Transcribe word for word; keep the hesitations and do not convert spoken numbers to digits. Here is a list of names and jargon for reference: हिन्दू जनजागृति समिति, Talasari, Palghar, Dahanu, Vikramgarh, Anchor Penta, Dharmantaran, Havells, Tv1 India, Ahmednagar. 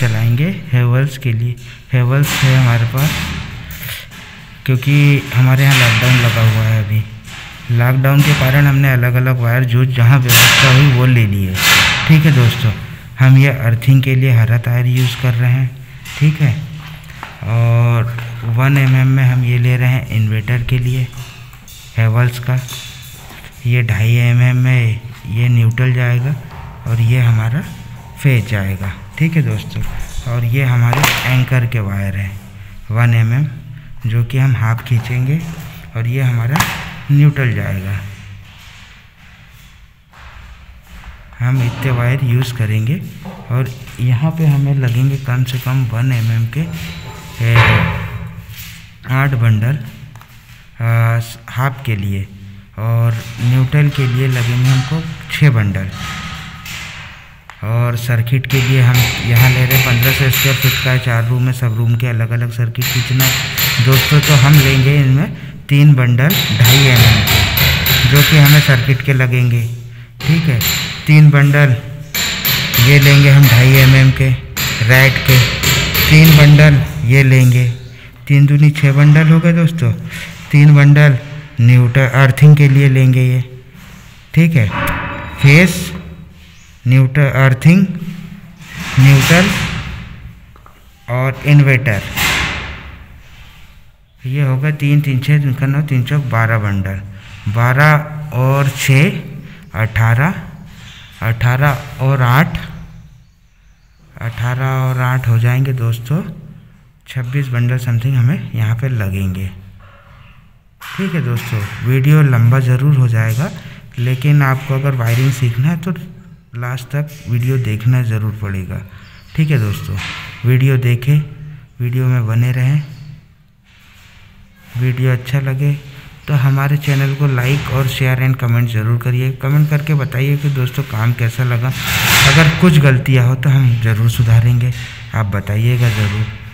चलाएंगे हेवल्स के लिए। हेवल्स है हमारे पास, क्योंकि हमारे यहाँ लॉकडाउन लगा हुआ है। अभी लॉकडाउन के कारण हमने अलग अलग वायर जो जहाँ व्यवस्था हुई वो ले ली है। ठीक है दोस्तों, हम ये अर्थिंग के लिए हरा तार यूज़ कर रहे हैं। ठीक है, और वन एम एम में हम ये ले रहे हैं इन्वर्टर के लिए हेवल्स का। ये ढाई एम एम में ये न्यूट्रल जाएगा और ये हमारा फेज जाएगा। ठीक है दोस्तों, और ये हमारे एंकर के वायर हैं वन एम एम जो कि हम हाफ खींचेंगे और ये हमारा न्यूट्रल जाएगा। हम इतने वायर यूज़ करेंगे और यहाँ पे हमें लगेंगे कम से कम वन एम एम के आठ बंडल हाफ के लिए, और न्यूट्रल के लिए लगेंगे हमको छः बंडल। और सर्किट के लिए हम यहाँ ले रहे पंद्रह सौ स्क्वायर फीट का है, चार रूम में, सब रूम के अलग अलग सर्किट खींचना दोस्तों। तो हम लेंगे इनमें तीन बंडल ढाई एम एम के जो कि हमें सर्किट के लगेंगे। ठीक है, तीन बंडल ये लेंगे हम ढाई एम एम के रैट के, तीन बंडल ये लेंगे, तीन दूनी छः बंडल हो गए दोस्तों। तीन बंडल न्यूट्रल अर्थिंग के लिए लेंगे ये। ठीक है, फेस न्यूट्रल अर्थिंग, न्यूट्रल और इन्वर्टर, ये होगा तीन तीन छः तीन का नौ तीन चौक बारह बंडल, बारह और छः अठारह, अठारह और आठ, अठारह और आठ हो जाएंगे दोस्तों छब्बीस बंडल समथिंग हमें यहाँ पे लगेंगे। ठीक है दोस्तों, वीडियो लंबा ज़रूर हो जाएगा, लेकिन आपको अगर वायरिंग सीखना है तो लास्ट तक वीडियो देखना ज़रूर पड़ेगा। ठीक है दोस्तों, वीडियो देखें, वीडियो में बने रहें। वीडियो अच्छा लगे तो हमारे चैनल को लाइक और शेयर एंड कमेंट ज़रूर करिए। कमेंट करके बताइए कि दोस्तों काम कैसा लगा। अगर कुछ गलतियाँ हो तो हम ज़रूर सुधारेंगे, आप बताइएगा ज़रूर।